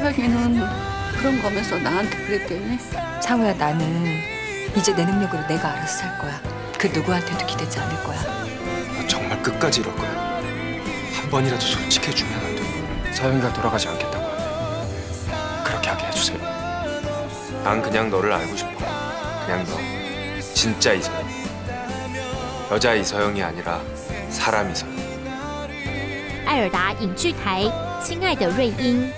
서연이는 그런 거면서 나한테 그랬대요. 상우야, 나는 이제 내 능력으로 내가 알아서 살 거야. 그 누구한테도 기대지 않을 거야. 정말 끝까지 이럴 거야. 한 번이라도 솔직해주면 안 돼. 서연이가 돌아가지 않겠다고 하네. 그렇게 하게 해주세요. 난 그냥 너를 알고 싶어. 그냥 너. 진짜 이서영. 여자 이서영이 아니라 사람 이서영. 爱尔达影剧台，亲爱的瑞英。